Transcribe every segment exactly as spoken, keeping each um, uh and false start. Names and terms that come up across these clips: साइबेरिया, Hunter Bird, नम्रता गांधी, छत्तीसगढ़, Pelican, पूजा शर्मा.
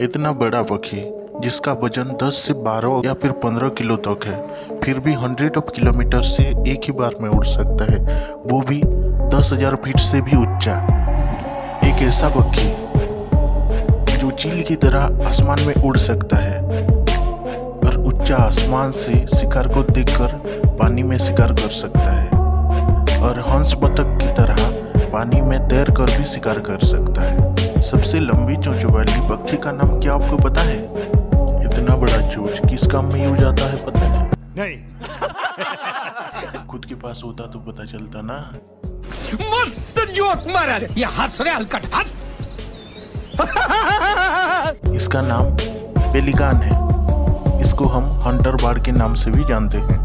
इतना बड़ा पक्षी जिसका वजन दस से बारह या फिर पंद्रह किलो तक है, फिर भी हंड्रेड ऑफ किलोमीटर से एक ही बार में उड़ सकता है, वो भी दस हज़ार फीट से भी ऊंचा। एक ऐसा पक्षी जो चील की तरह आसमान में उड़ सकता है और ऊंचा आसमान से शिकार को देखकर पानी में शिकार कर सकता है, और हंस बतख की तरह पानी में तैर कर भी शिकार कर सकता है। सबसे लंबी चोंच वाली पक्षी का नाम क्या आपको पता है? इतना बड़ा चोंच किस काम में यूज आता है पता है? नहीं। खुद के पास होता तो पता चलता ना। मस्त जोक मारा रे, ये हाथ से हलकट हाथ। इसका नाम पेलिकान है। इसको हम हंटर बर्ड के नाम से भी जानते हैं।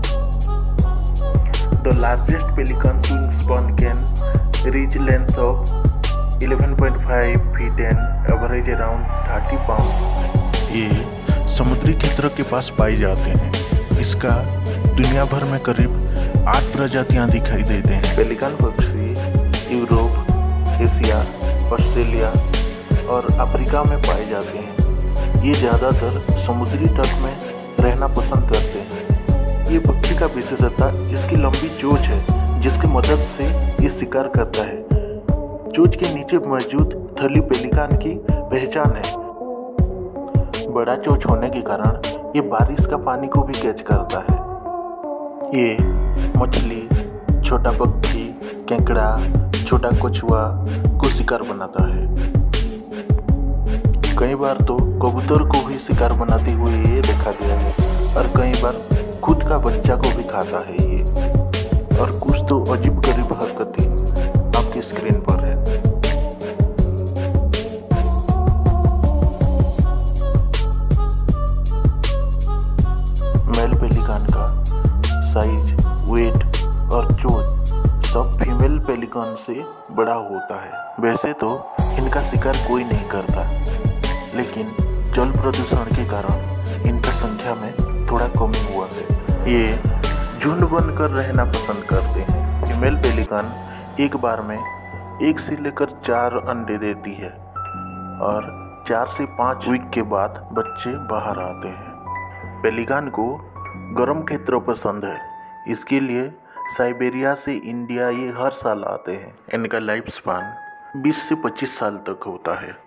The largest pelican wingspan can reach length of eleven point five feet and average around thirty pounds. ये समुद्री क्षेत्र के पास पाए जाते हैं। इसका दुनिया भर में करीब आठ प्रजातियां दिखाई देते हैं। पेलिकन पक्षी यूरोप, एशिया, ऑस्ट्रेलिया और अफ्रीका में पाए जाते हैं। ये ज़्यादातर समुद्री तट में रहना पसंद करते हैं। ये पक्षी का विशेषता इसकी लंबी चोंच है, जिसकी मदद से ये शिकार करता है। चोंच के नीचे मौजूद थली पेलिकन की पहचान है। बड़ा चोंच होने के कारण ये बारिश का पानी को भी कैच करता है। ये मछली, छोटा पक्षी, केकड़ा, छोटा कछुआ को शिकार बनाता है। कई बार तो कबूतर को भी शिकार बनाते हुए ये देखा गया है, और कई बार खुद का बच्चा को भी खाता है ये, और कुछ तो अजीब गरीब हरकतें आपकी स्क्रीन पर है। मेल पेलिकन का साइज, वेट और चोंच सब फीमेल पेलिकन से बड़ा होता है। वैसे तो इनका शिकार कोई नहीं करता, लेकिन जल प्रदूषण के कारण इनका संख्या में थोड़ा कमी हुआ है। ये झुंड बनकर रहना पसंद करते हैं। फीमेल पेलिकन एक बार में एक से लेकर चार अंडे देती है, और चार से पाँच वीक के बाद बच्चे बाहर आते हैं। पेलिकन को गर्म क्षेत्र पसंद है, इसके लिए साइबेरिया से इंडिया ये हर साल आते हैं। इनका लाइफ स्पान बीस से पच्चीस साल तक होता है।